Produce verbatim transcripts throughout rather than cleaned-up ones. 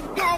Bye.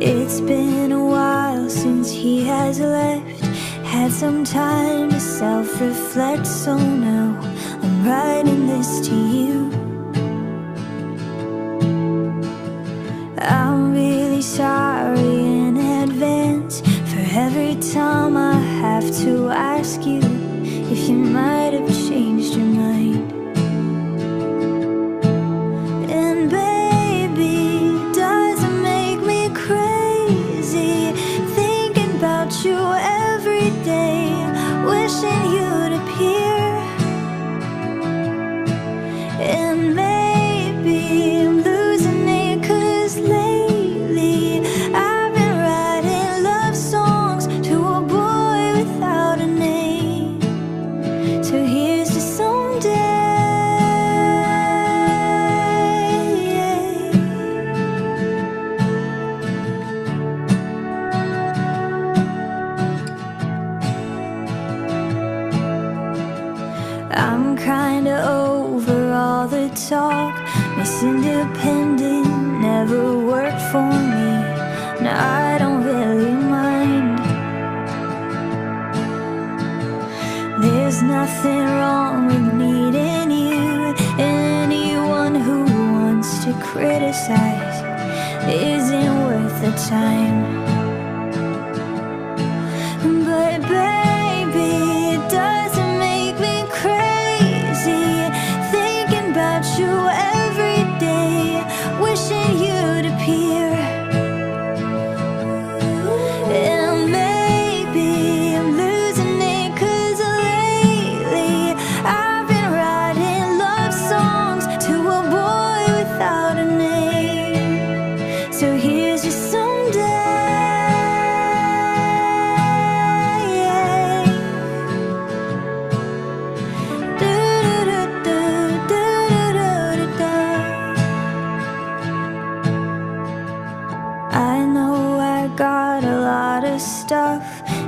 It's been a while since he has left. Had some time to self-reflect, so now I'm writing this to you. I'm really sorry in advance for every time I have to ask you if you might have changed your mind. And baby, does it make me crazy thinking about you every day, wishing you'd appear? And maybe I'm losing it, 'cause lately I've been writing love songs to a boy without a name. So here's to someday. I'm kinda over all the talk. Miss Independent never worked for me. Now I don't really mind. There's nothing wrong with needing you. Anyone who wants to criticize isn't worth the time. But baby, it doesn't stuff,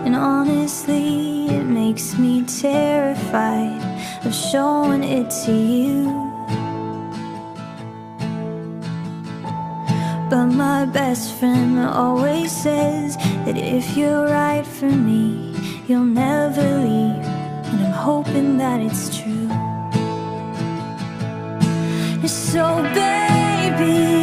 and honestly it makes me terrified of showing it to you. But my best friend always says that if you're right for me, you'll never leave, and I'm hoping that it's true. So baby,